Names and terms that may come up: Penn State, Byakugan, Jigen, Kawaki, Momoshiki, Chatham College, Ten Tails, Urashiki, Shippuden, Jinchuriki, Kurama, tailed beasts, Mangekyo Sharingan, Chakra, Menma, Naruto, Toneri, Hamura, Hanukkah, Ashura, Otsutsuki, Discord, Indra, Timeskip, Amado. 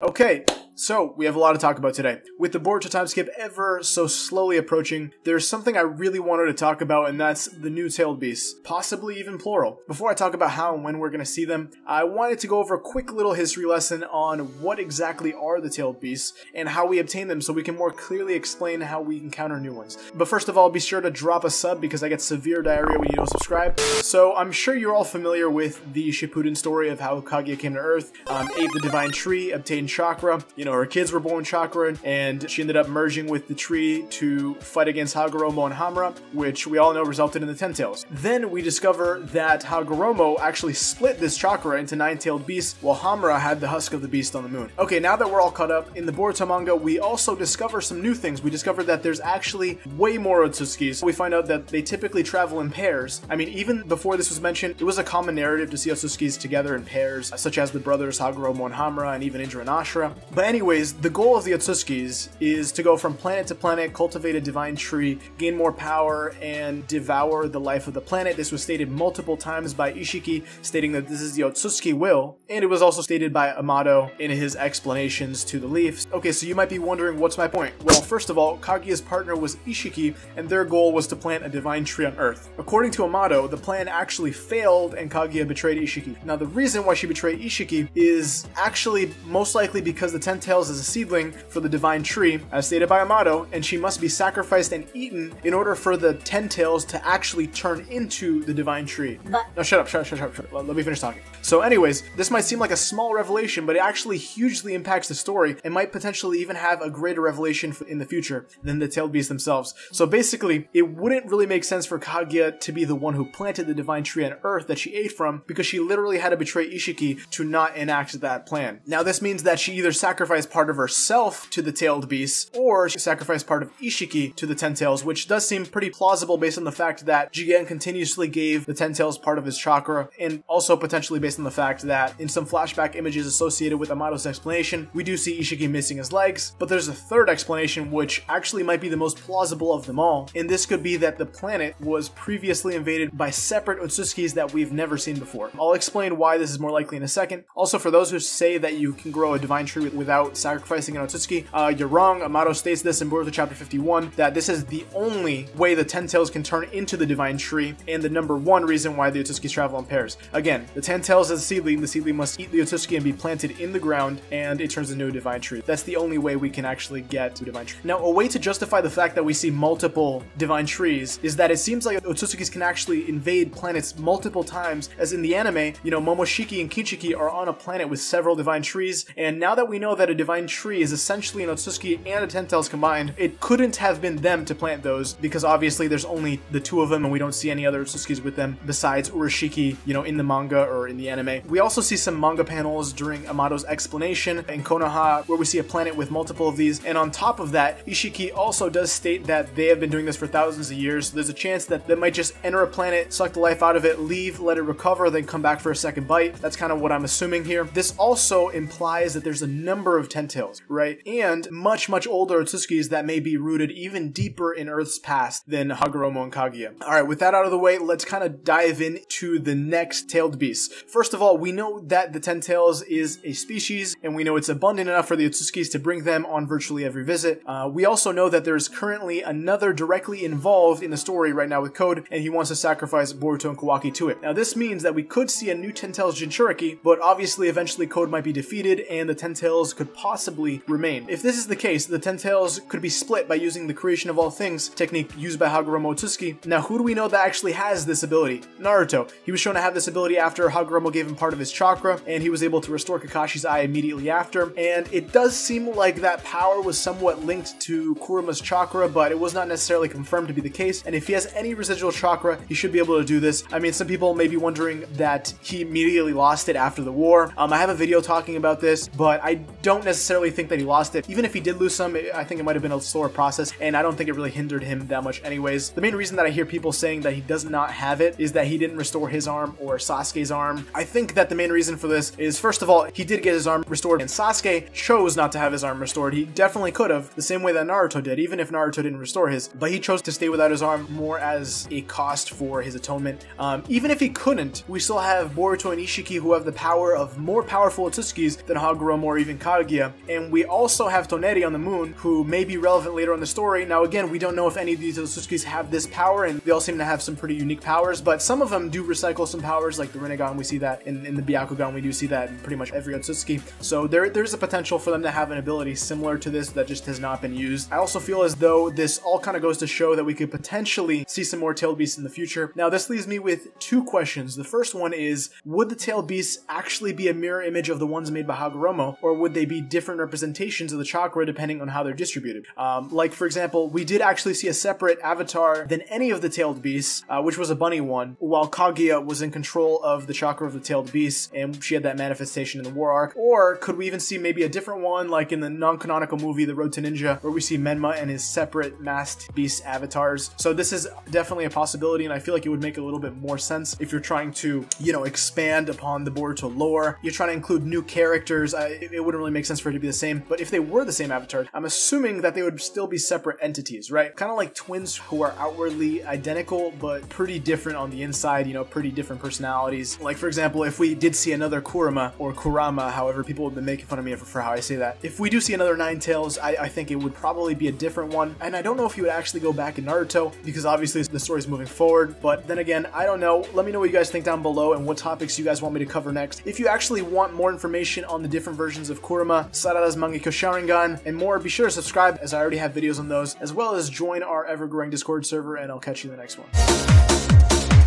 Okay, so we have a lot to talk about today. With the Boruto time skip ever so slowly approaching, there's something I really wanted to talk about, and that's the new tailed beasts, possibly even plural. Before I talk about how and when we're going to see them, I wanted to go over a quick little history lesson on what exactly are the tailed beasts and how we obtain them so we can more clearly explain how we encounter new ones. But first of all, be sure to drop a sub because I get severe diarrhea when you don't subscribe. So I'm sure you're all familiar with the Shippuden story of how Kaguya came to Earth, ate the divine tree, obtained Chakra. You know, her kids were born Chakra, and she ended up merging with the tree to fight against Hagoromo and Hamura, which we all know resulted in the 10 tails. Then we discover that Hagoromo actually split this Chakra into 9-tailed beasts, while Hamura had the husk of the beast on the moon. Okay, now that we're all caught up, in the Boruto manga, we also discover some new things. We discover that there's actually way more Otsutsukis. We find out that they typically travel in pairs. I mean, even before this was mentioned, it was a common narrative to see Otsutsukis together in pairs, such as the brothers Hagoromo and Hamura, and even Indra and Ashura. But anyways, the goal of the Otsutsukis is to go from planet to planet, cultivate a divine tree, gain more power, and devour the life of the planet. This was stated multiple times by Ishiki, stating that this is the Otsutsuki will, and it was also stated by Amado in his explanations to the leaves. Okay, so you might be wondering, what's my point? Well, first of all, Kaguya's partner was Ishiki, and their goal was to plant a divine tree on Earth. According to Amado, the plan actually failed, and Kaguya betrayed Ishiki. Now, the reason why she betrayed Ishiki is actually most likely because the 10 tails is a seedling for the divine tree, as stated by Amado, and she must be sacrificed and eaten in order for the 10 tails to actually turn into the divine tree. No, shut up. Let me finish talking. So anyways, this might seem like a small revelation, but it actually hugely impacts the story and might potentially even have a greater revelation in the future than the tailed beasts themselves. So basically, it wouldn't really make sense for Kaguya to be the one who planted the divine tree on Earth that she ate from, because she literally had to betray Ishiki to not enact that plan. Now, this means that she either sacrificed part of herself to the tailed beasts, or she sacrificed part of Ishiki to the 10 tails, which does seem pretty plausible based on the fact that Jigen continuously gave the 10 tails part of his chakra, and also potentially based on the fact that in some flashback images associated with Amado's explanation, we do see Ishiki missing his legs. But there's a third explanation, which actually might be the most plausible of them all, and this could be that the planet was previously invaded by separate Otsutsukis that we've never seen before. I'll explain why this is more likely in a second. Also, for those who say that you can grow a divine tree without sacrificing an Otsutsuki, you're wrong. Amado states this in Boruto chapter 51, that this is the only way the 10 tails can turn into the divine tree, and the #1 reason why the Otsutsuki travel in pairs. Again, the 10 tails is a seedling. The seedling must eat the Otsutsuki and be planted in the ground, and it turns into a divine tree. That's the only way we can actually get to a divine tree. Now, a way to justify the fact that we see multiple divine trees is that it seems like Otsutsukis can actually invade planets multiple times, as in the anime, you know, Momoshiki and Kinshiki are on a planet with several divine trees. And now that we know that a divine tree is essentially an Otsutsuki and a 10 tails combined, it couldn't have been them to plant those, because obviously there's only the two of them and we don't see any other Otsutsukis with them besides Urashiki, you know, in the manga or in the anime. We also see some manga panels during Amado's explanation in Konoha where we see a planet with multiple of these, and on top of that, Ishiki also does state that they have been doing this for thousands of years, so there's a chance that they might just enter a planet, suck the life out of it, leave, let it recover, then come back for a second bite. That's kind of what I'm assuming here. This also implies that there's a number of 10 tails, right? And much, much older Otsutsukis that may be rooted even deeper in Earth's past than Hagoromo and Kaguya. Alright, with that out of the way, let's kind of dive into the next tailed beast. First of all, we know that the 10 tails is a species, and we know it's abundant enough for the Otsutsukis to bring them on virtually every visit. We also know that there's currently another directly involved in the story right now with Code, and he wants to sacrifice Boruto and Kawaki to it. Now, this means that we could see a new 10 tails Jinchuriki, but obviously eventually Code might be defeated, and the 10 tails could possibly remain. If this is the case, the 10 tails could be split by using the creation of all things technique used by Hagoromo Otsutsuki. Now, who do we know that actually has this ability? Naruto. He was shown to have this ability after Hagoromo gave him part of his chakra, and he was able to restore Kakashi's eye immediately after. And it does seem like that power was somewhat linked to Kurama's chakra, but it was not necessarily confirmed to be the case. And if he has any residual chakra, he should be able to do this. I mean, some people may be wondering that he immediately lost it after the war. I have a video talking about this, but I don't necessarily think that he lost it. Even if he did lose some, I think it might have been a slower process, and I don't think it really hindered him that much anyways. The main reason that I hear people saying that he does not have it is that he didn't restore his arm or Sasuke's arm. I think that the main reason for this is, first of all, he did get his arm restored, and Sasuke chose not to have his arm restored. He definitely could have, the same way that Naruto did, even if Naruto didn't restore his, but he chose to stay without his arm more as a cost for his atonement. Even if he couldn't, we still have Boruto and Ishiki who have the power of more powerful Otsutsuki than Hagoromo or even Kaguya, Kaguya, and we also have Toneri on the moon, who may be relevant later on the story. Now again, we don't know if any of these Otsutsukis have this power, and they all seem to have some pretty unique powers, but some of them do recycle some powers, like the Rinnegan, we see that, in the Byakugan, we do see that in pretty much every Otsutsuki, so there's a potential for them to have an ability similar to this that just has not been used. I also feel as though this all kind of goes to show that we could potentially see some more tailed beasts in the future. Now this leaves me with two questions. The first one is, would the tailed beasts actually be a mirror image of the ones made by Hagoromo, or would they be different representations of the chakra depending on how they're distributed? Like for example, we did actually see a separate avatar than any of the tailed beasts, which was a bunny one, while Kaguya was in control of the chakra of the tailed beasts, and she had that manifestation in the war arc. Or could we even see maybe a different one, like in the non-canonical movie The Road to Ninja, where we see Menma and his separate masked beast avatars? So this is definitely a possibility, and I feel like it would make a little bit more sense if you're trying to, you know, expand upon the Boruto lore. You're trying to include new characters. It wouldn't really make sense for it to be the same, but if they were the same avatar, I'm assuming that they would still be separate entities, right? Kind of like twins who are outwardly identical, but pretty different on the inside, you know, pretty different personalities. Like for example, if we did see another Kurama, or Kurama, however people have been making fun of me for how I say that. If we do see another Nine Tails, I think it would probably be a different one, and I don't know if he would actually go back in Naruto, because obviously the story's moving forward, but then again, I don't know. Let me know what you guys think down below and what topics you guys want me to cover next. If you actually want more information on the different versions of Kurama, Sarada's Mangekyo Sharingan, and more, be sure to subscribe, as I already have videos on those, as well as join our ever-growing Discord server, and I'll catch you in the next one.